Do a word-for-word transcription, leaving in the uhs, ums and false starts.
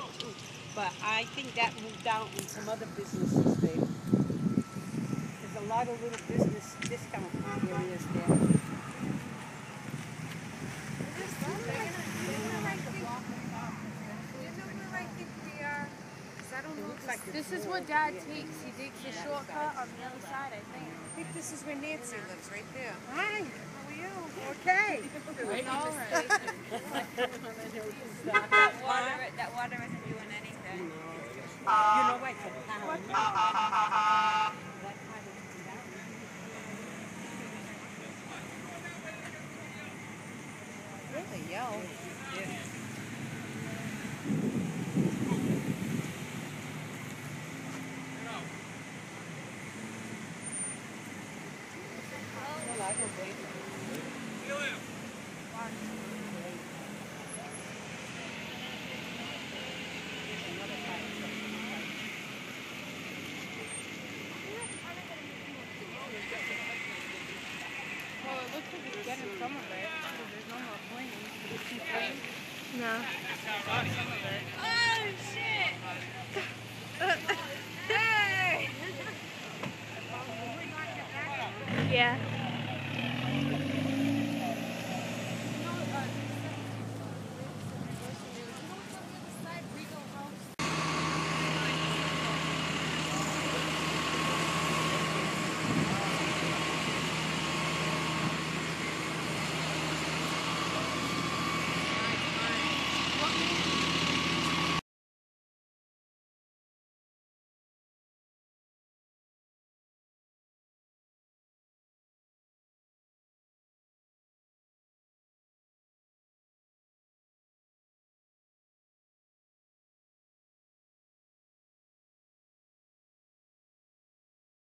there too. But I think that moved out in some other businesses there. There's a lot of little business discount areas there. This is what Dad takes. He takes the shortcut on the other side, I think. I think this is where Nancy lives, right there. Hi. How are you? Okay. It's all right. That water, that water isn't doing anything. You know what? What kind of really yell. Yeah. Some of it, because there's no more planes. Did you see planes? No. Some of it. Oh, shit! Hey! Yeah.